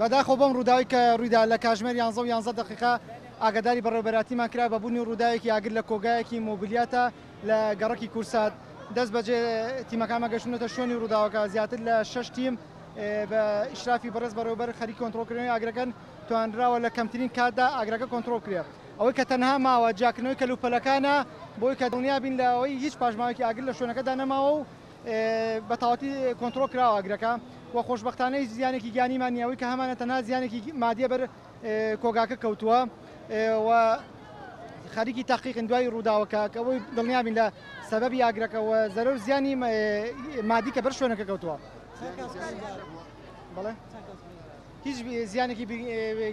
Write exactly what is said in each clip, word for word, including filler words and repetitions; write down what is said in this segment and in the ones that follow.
بەداخۆ بەم ڕووداوی کە ڕوویدا لە کاژمێر یانزە و یانزە دقیقا ئاگاداری بەڕێوەبەراتیمان کرا بە بوونی ڕووداوێکی ئاگر لە کۆگایەکی مۆبیلیاتە لە گەڕەکی کورسات. دەست بەجێ تیمەکانمە گەشتونەتە شوێنی ڕووداوەکە، زیاتر لە شەش تیم بە ئیشرافی بەڕێز بەڕێوەبەر خەریک کۆنتڕۆلکردنەوەی ئاگرەکەن توانراوە لە کەمترین کاتدا ئاگرەکە کۆنتڕۆڵ کرێت. ئەوەی کە تەنها ماوە جیاکردنەوەی کەلوپەلەکانە بۆی کە دڵنیا بین لە ئەوەی هیچ پاژماوێکی ئاگر لە شوێنەکەدا نەماوە و بە تەواوی کۆنتڕۆڵ کراوە ئاگرەکە. و خۆشبەختانەی زیانێکی گیانیمان نییە، ئەوەی کە هەمانە تەنها زیانێکی مادیە بەر کۆگاکە کەوتووە و خەریکی تەحقیقن دوای ڕووداوەکە کە ئەوەی دڵنیا بین لە سەبەبی ئاگرەکەوە زەرەر و زیانی مادی کە بەر شوێنەکە کەوتووە. بەڵێ هیچ زیانێکی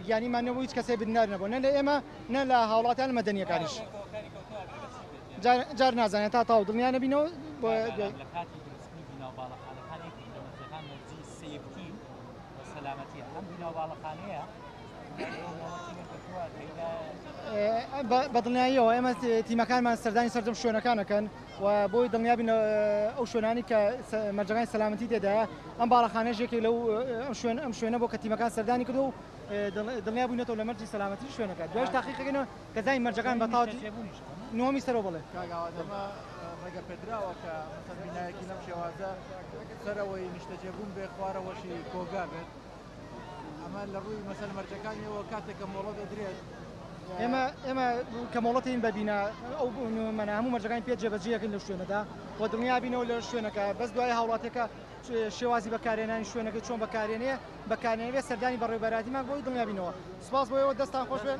گیانیمان نەبوو، هیچ کەسێ بردنار نەبوو، نە لە ئێمە نە لە هاوڵاتیان مەدەنیەکانیش. جار نازانێت تا تاو دڵنیا نەبینەوە بۆ بەدڵنیاییەوە ئێمە تیمەکانمان سەردانی سەردەم شوێنەکانەکەن و بۆی دڵنیا بین ئەو شوێنانی کە مەرجەکانی سەلامەتی تێدایە ئەم باڵەخانەیەکێک لەو ئەم شوێنە بۆ کە تیمەکان سەردانی کردو و دڵنیا بووینەوە لە مەرجی سەلامەتی شوێنەکە. دوایش تاقیقەکەنەوە کە زانی مەرجەکان بە تاوەتی نۆمی سەرەوە. بڵێ کاگاوادەمە ڕێگە پێدراوە کە مەسەن بینایەکی لەم شێوازە سەرەوەی نیشتەجێبوون بێ خوارەوەشی کۆگا بێت، ئەمە لە ڕووی مەسەن مەرجەکانیەوە کاتێک کە مۆڵەت دەدرێت ئێمە ئێمە کەمەڵەتین ببینە ئەو منە هەموو مەرجەکانی پێ جێبەجێەکەن لە شوێنەدا بۆ دڵنیا بینەوە لە شوێنەکە. بەس دوای هاوڵاتەکە شێوازی بەکارهێنانی شوێنەکە چۆن بەکارهێنێ بەکارهێنەوێ سەردانی بەڕێوەبەراتیمان بۆی دڵنیا بینەوە. سوپاس بۆ ئەوە، دەستان خۆش بێت.